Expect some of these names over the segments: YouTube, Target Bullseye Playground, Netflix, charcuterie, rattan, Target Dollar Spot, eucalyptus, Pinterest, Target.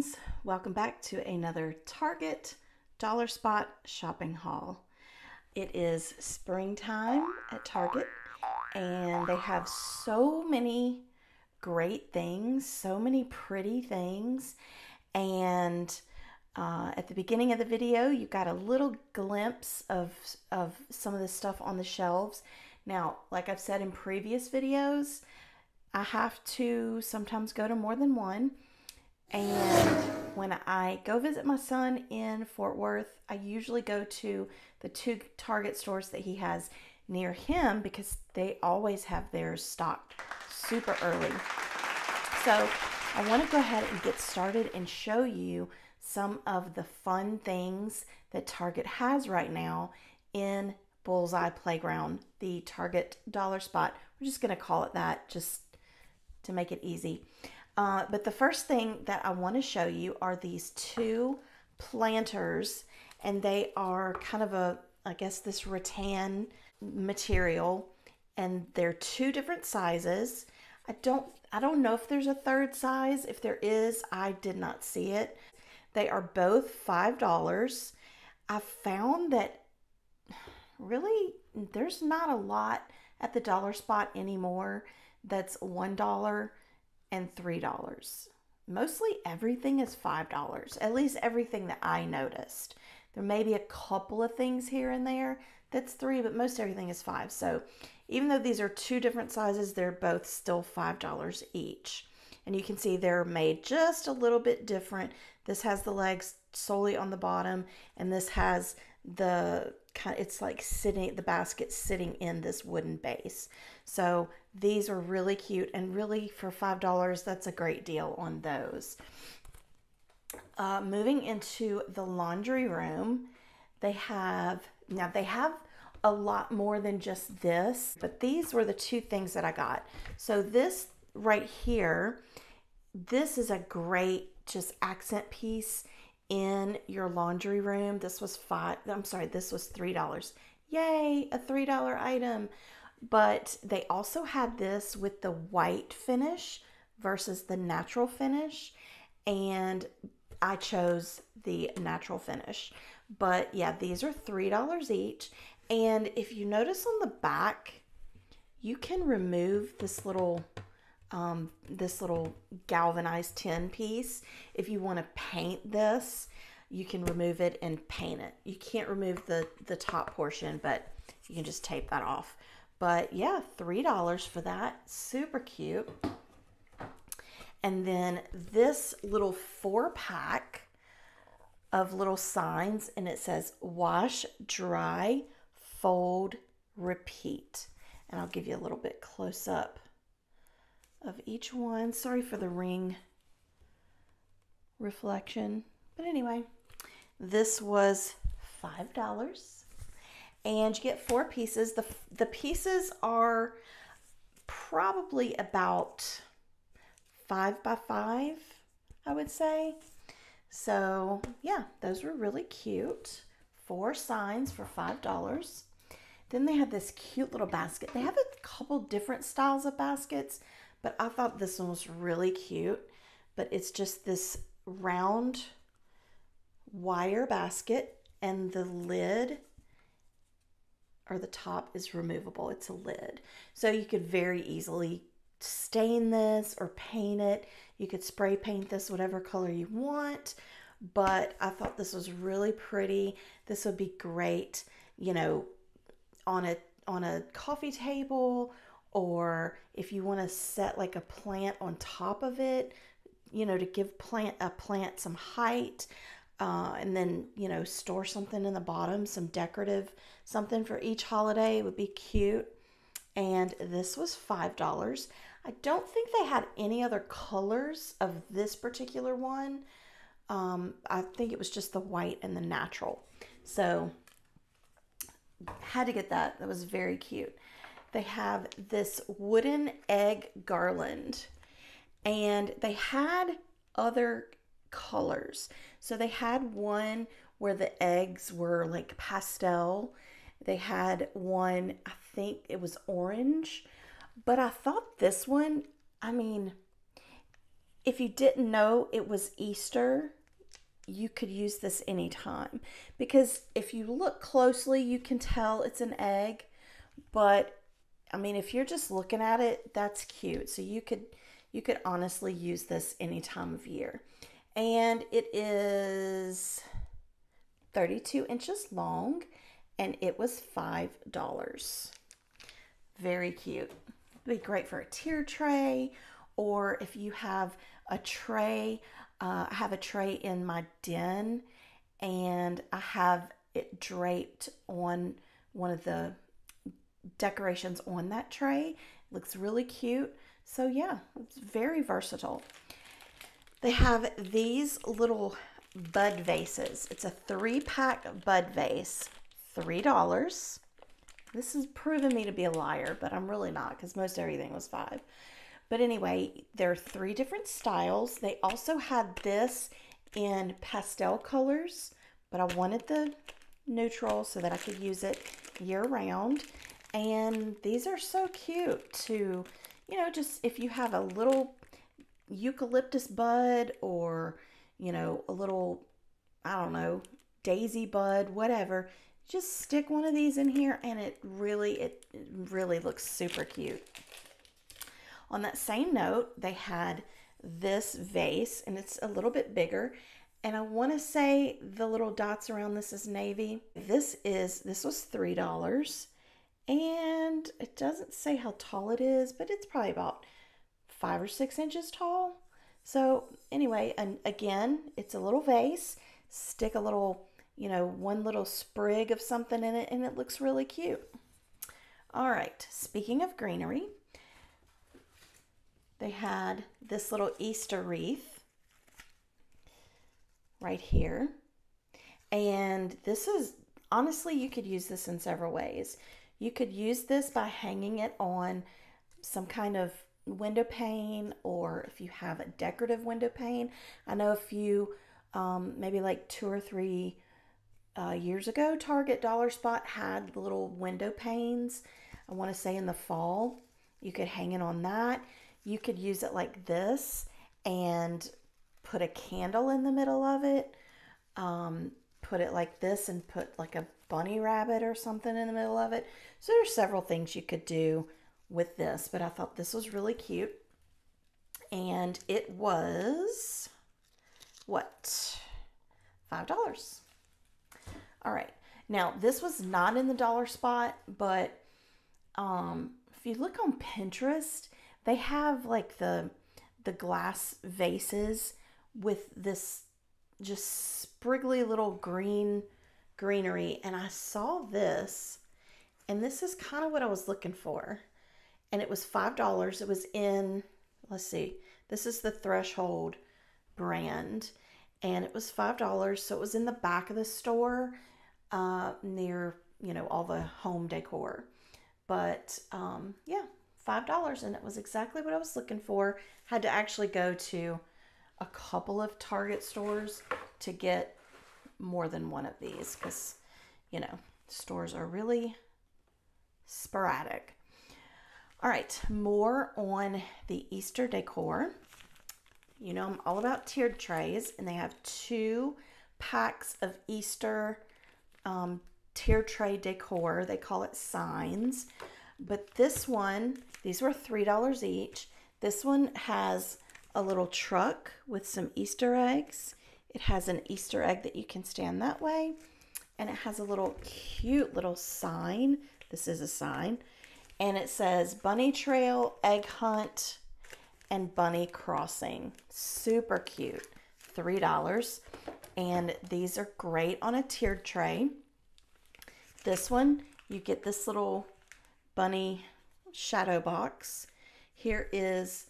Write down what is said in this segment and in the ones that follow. friends, welcome back to another Target Dollar Spot shopping haul. It is springtime at Target and they have so many great things, so many pretty things, and at the beginning of the video you got a little glimpse of some of the stuff on the shelves. Now, like I've said in previous videos, I have to sometimes go to more than one. And when I go visit my son in Fort Worth, I usually go to the two Target stores that he has near him because they always have theirs stocked super early. So I want to go ahead and get started and show you some of the fun things that Target has right now in Bullseye Playground, the Target Dollar Spot. We're just going to call it that just to make it easy. But the first thing that I want to show you are these two planters, and they are kind of a, I guess, this rattan material, and they're two different sizes. I don't know if there's a third size. If there is, I did not see it. They are both $5. I found that really there's not a lot at the dollar spot anymore that's $1 and $3. Mostly everything is $5, at least everything that I noticed. There may be a couple of things here and there that's $3, but most everything is $5. So even though these are two different sizes, they're both still $5 each. And you can see they're made just a little bit different. This has the legs solely on the bottom, and this has the kind, it's like sitting, the basket sitting in this wooden base. So these are really cute, and really for $5, that's a great deal on those. Moving into the laundry room, they have a lot more than just this, but these were the two things that I got. So this right here, this is a great just accent piece in your laundry room. This was $3. Yay, a $3 item. But they also had this with the white finish versus the natural finish, and I chose the natural finish. But yeah, these are $3 each. And if you notice on the back, you can remove this little galvanized tin piece. If you want to paint this, you can remove it and paint it. You can't remove the top portion, but you can just tape that off. But yeah, $3 for that. Super cute. And then this little 4-pack of little signs, and it says wash, dry, fold, repeat. And I'll give you a little bit close up of each one. Sorry for the ring reflection. But anyway, this was $5. And you get 4 pieces. The pieces are probably about 5 by 5, I would say. So yeah, those were really cute. 4 signs for $5. Then they had this cute little basket. They have a couple different styles of baskets, but I thought this one was really cute. But it's just this round wire basket, and the lid or the top is removable. It's a lid. So you could very easily stain this or paint it. You could spray paint this whatever color you want. But I thought this was really pretty. This would be great, you know, on a coffee table, or if you want to set like a plant on top of it, you know, to give a plant some height, and then, you know, store something in the bottom, some decorative something for each holiday. It would be cute. And this was $5. I don't think they had any other colors of this particular one. I think it was just the white and the natural. So had to get that. That was very cute. They have this wooden egg garland, and they had other colors. So they had one where the eggs were like pastel. They had one, I think it was orange, but I thought this one, I mean, If you didn't know it was Easter, you could use this anytime, because if you look closely, you can tell it's an egg, but I mean, if you're just looking at it, that's cute. So you could honestly use this any time of year. And it is 32 inches long, and it was $5. Very cute. It'd be great for a tier tray, or if you have a tray. I have a tray in my den, and I have it draped on one of the decorations on that tray. It looks really cute. So yeah, it's very versatile. They have these little bud vases. It's a 3-pack bud vase, $3. This has proven me to be a liar, but I'm really not, because most everything was $5. But anyway, there are 3 different styles. They also had this in pastel colors, but I wanted the neutral so that I could use it year round. And these are so cute to, you know, just if you have a little eucalyptus bud, or, you know, a little, I don't know, daisy bud, whatever, just stick one of these in here, and it really looks super cute. On that same note, they had this vase, and it's a little bit bigger, and I want to say the little dots around this is navy. This was $3, and it doesn't say how tall it is, but it's probably about 5 or 6 inches tall. So anyway, and again, it's a little vase. Stick a little, you know, one little sprig of something in it, and it looks really cute. All right, speaking of greenery, they had this little Easter wreath right here. And this is, honestly, you could use this in several ways. You could use this by hanging it on some kind of window pane, or if you have a decorative window pane. I know a few, maybe like 2 or 3 years ago, Target Dollar Spot had the little window panes. I want to say in the fall, you could hang it on that. You could use it like this and put a candle in the middle of it. Put it like this and put like a bunny rabbit or something in the middle of it. So there's several things you could do with this, but I thought this was really cute. And it was, what, $5. All right. Now, this was not in the Dollar Spot, but if you look on Pinterest, they have like the glass vases with this just spriggly little greenery. And I saw this, and this is kind of what I was looking for. And it was $5. It was in, let's see, this is the Threshold brand, and it was $5. So it was in the back of the store, near, you know, all the home decor. But yeah. $5, and it was exactly what I was looking for. Had to actually go to a couple of Target stores to get more than one of these, because, you know, stores are really sporadic. All right, more on the Easter decor. You know, I'm all about tiered trays, and they have 2 packs of Easter tier tray decor. They call it signs. But this one, these were $3 each. This one has a little truck with some Easter eggs. It has an Easter egg that you can stand that way. And it has a little cute little sign. This is a sign. And it says Bunny Trail, Egg Hunt, and Bunny Crossing. Super cute. $3. And these are great on a tiered tray. This one, you get this little bunny shadow box. Here is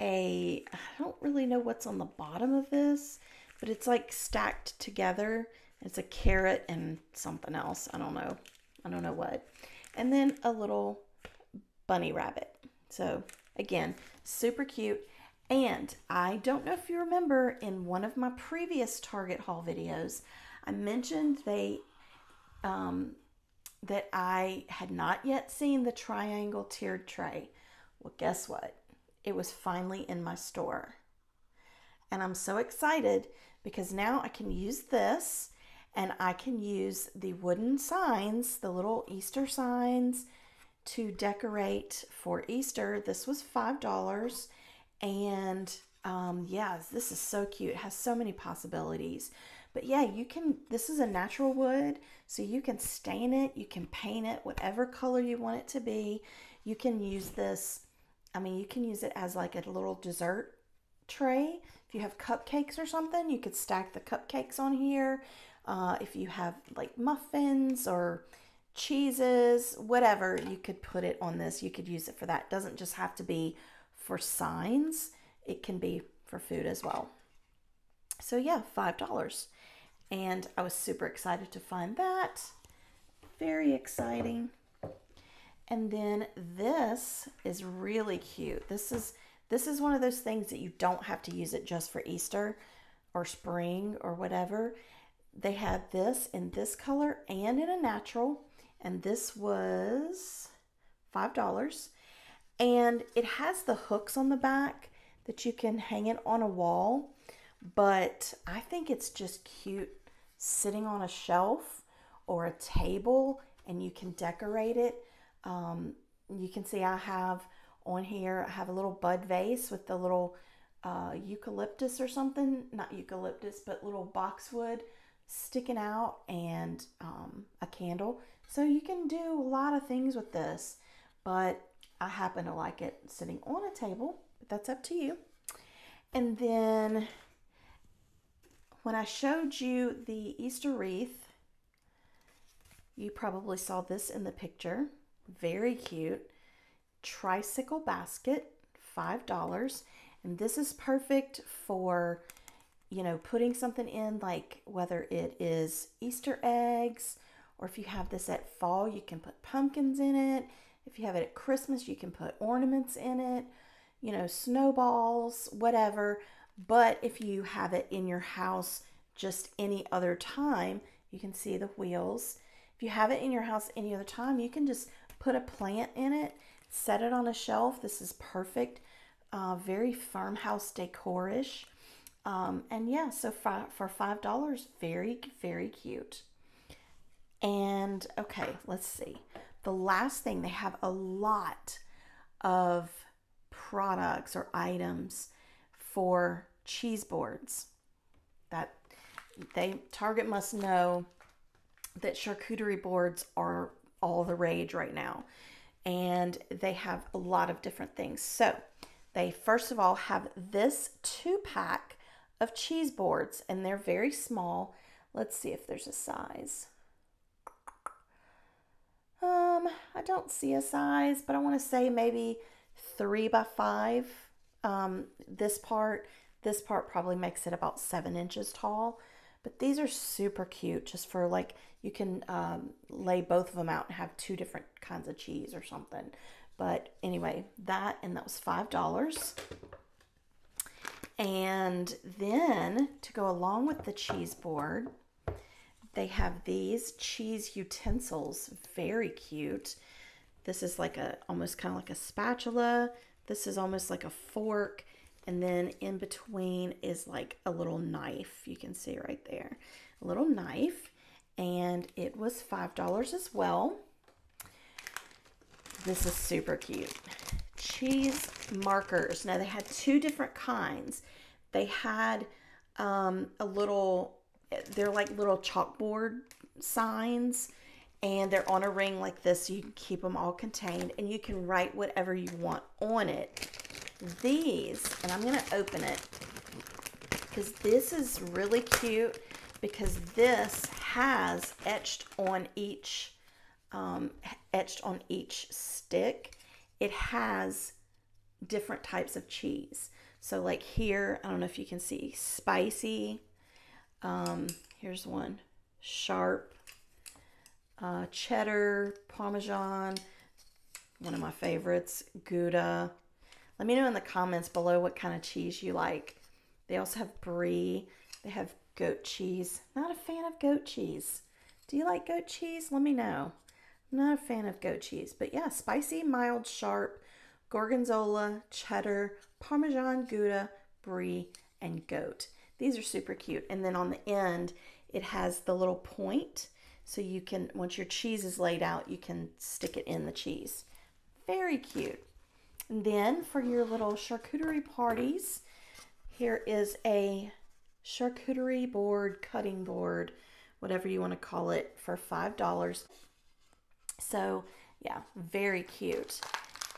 a, I don't really know what's on the bottom of this, but it's like stacked together. It's a carrot and something else. I don't know what. And then a little bunny rabbit. So again, super cute. And I don't know if you remember, in one of my previous Target haul videos, I mentioned they that I had not yet seen the triangle tiered tray. Well, guess what? It was finally in my store. And I'm so excited because now I can use this and I can use the wooden signs, the little Easter signs, to decorate for Easter. This was $5 and yeah, this is so cute. It has so many possibilities. But yeah, you can, this is a natural wood, so you can stain it, you can paint it, whatever color you want it to be. You can use this, I mean, you can use it as like a little dessert tray. If you have cupcakes or something, you could stack the cupcakes on here. If you have like muffins or cheeses, whatever, you could put it on this. You could use it for that. It doesn't just have to be for signs. It can be for food as well. So yeah, $5. And I was super excited to find that. Very exciting. And then this is really cute. This is one of those things that you don't have to use it just for Easter or spring or whatever. They had this in this color and in a natural, and this was $5. And it has the hooks on the back that you can hang it on a wall, but I think it's just cute sitting on a shelf or a table, and you can decorate it. You can see I have on here, I have a little bud vase with the little eucalyptus or something, not eucalyptus, but little boxwood sticking out, and a candle. So you can do a lot of things with this, but I happen to like it sitting on a table, but that's up to you. And then when I showed you the Easter wreath, you probably saw this in the picture. Very cute. Tricycle basket, $5. And this is perfect for, you know, putting something in, like whether it is Easter eggs, or if you have this at fall, you can put pumpkins in it. If you have it at Christmas, you can put ornaments in it, you know, snowballs, whatever. But if you have it in your house just any other time, you can see the wheels. If you have it in your house any other time, you can just put a plant in it, set it on a shelf. This is perfect. Very farmhouse decor-ish. And yeah, so for $5, very, very cute. And okay, let's see. The last thing, they have a lot of products or items for cheese boards. That Target must know that charcuterie boards are all the rage right now. And they have a lot of different things. So they first of all have this 2-pack of cheese boards, and they're very small. Let's see if there's a size. I don't see a size, but I want to say maybe 3 by 5. This part probably makes it about 7 inches tall. But these are super cute, just for like, you can lay both of them out and have 2 different kinds of cheese or something. But anyway, that was $5. And then to go along with the cheese board, they have these cheese utensils. Very cute. This is like a, almost kind of like a spatula. This is almost like a fork. And then in between is like a little knife. You can see right there, a little knife. And it was $5 as well. This is super cute. Cheese markers. Now they had 2 different kinds. They had a little, they're like little chalkboard signs, and they're on a ring like this. You can keep them all contained, and you can write whatever you want on it. These, and I'm going to open it because this is really cute, because this has etched on each stick, it has different types of cheese. So like here, I don't know if you can see, spicy, here's one, sharp, cheddar, Parmesan, one of my favorites, Gouda. Let me know in the comments below what kind of cheese you like. They also have brie. They have goat cheese. Not a fan of goat cheese. Do you like goat cheese? Let me know. I'm not a fan of goat cheese. But yeah, spicy, mild, sharp, gorgonzola, cheddar, Parmesan, Gouda, brie, and goat. These are super cute. And then on the end, it has the little point. So you can, once your cheese is laid out, you can stick it in the cheese. Very cute. And then for your little charcuterie parties, here is a charcuterie board, cutting board, whatever you want to call it, for $5. So yeah, very cute.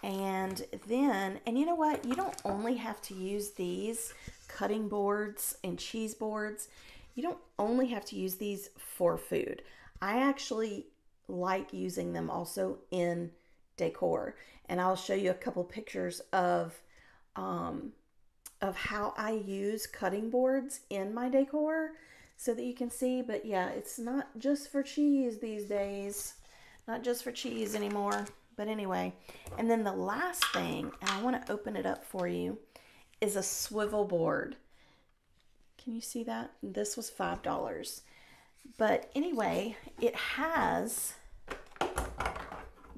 And then, and you know what? You don't only have to use these cutting boards and cheese boards. You don't only have to use these for food. I actually like using them also in decor, and I'll show you a couple pictures of how I use cutting boards in my decor so that you can see. But yeah, it's not just for cheese these days, not just for cheese anymore. But anyway, and then the last thing, and I want to open it up for you, is a swivel board. Can you see that? This was $5. But anyway, it has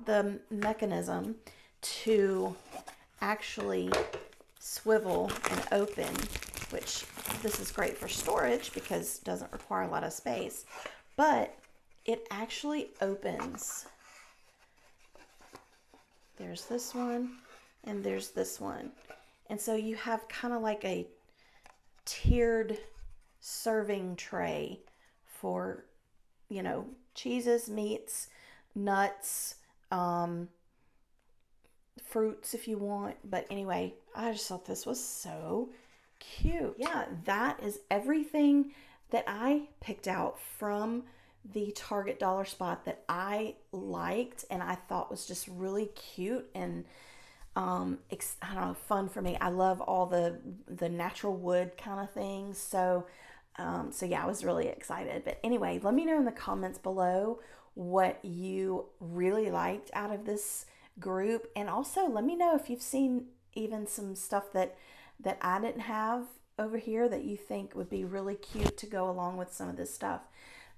the mechanism to actually swivel and open, which this is great for storage because it doesn't require a lot of space, but it actually opens. There's this one and there's this one. And so you have kind of like a tiered serving tray for, you know, cheeses, meats, nuts, fruits if you want. But anyway, I just thought this was so cute. Yeah, that is everything that I picked out from the Target dollar spot that I liked and I thought was just really cute and I don't know, fun for me. I love all the natural wood kind of things. So yeah, I was really excited. But anyway, let me know in the comments below what you really liked out of this group. And also let me know if you've seen even some stuff that I didn't have over here that you think would be really cute to go along with some of this stuff.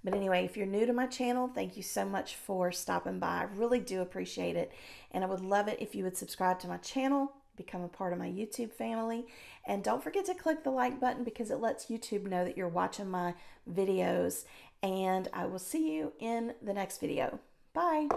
But anyway, if you're new to my channel, thank you so much for stopping by. I really do appreciate it. And I would love it if you would subscribe to my channel, become a part of my YouTube family, and don't forget to click the like button because it lets YouTube know that you're watching my videos. And I will see you in the next video. Bye.